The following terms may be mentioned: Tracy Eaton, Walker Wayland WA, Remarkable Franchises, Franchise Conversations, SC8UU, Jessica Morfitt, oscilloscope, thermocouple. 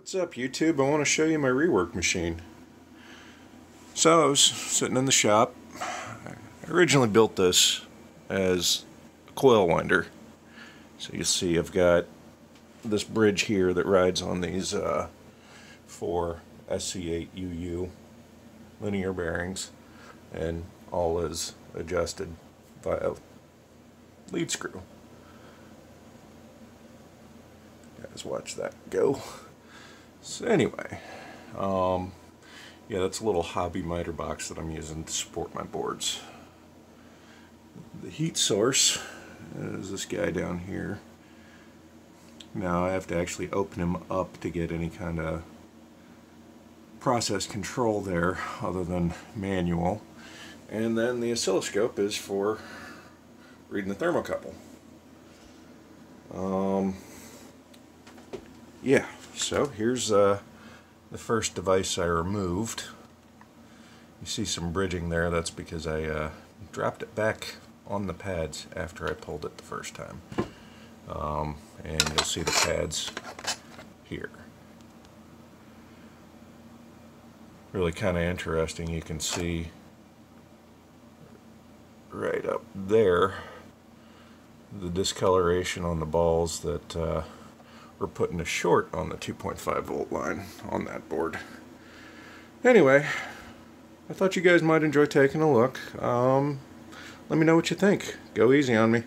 What's up YouTube? I want to show you my rework machine. So I was sitting in the shop. I originally built this as a coil winder. So you see I've got this bridge here that rides on these four SC8UU linear bearings, and all is adjusted by a lead screw. Guys, watch that go. So anyway, yeah, that's a little hobby miter box that I'm using to support my boards. The heat source is this guy down here. Now I have to actually open him up to get any kind of process control there other than manual. And then the oscilloscope is for reading the thermocouple. Yeah, so here's the first device I removed. You see some bridging there. That's because I dropped it back on the pads after I pulled it the first time. And you'll see the pads here. Really kind of interesting. You can see right up there the discoloration on the balls that we're putting a short on the 2.5 volt line on that board. Anyway, I thought you guys might enjoy taking a look. Let me know what you think. Go easy on me.